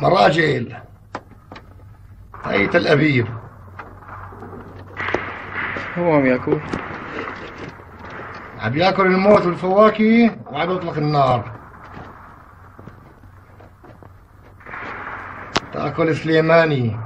مراجل هاي تل أبيب. هو عم ياكل. عم ياكل الموت والفواكه وعم يطلق النار. تاكل سليماني.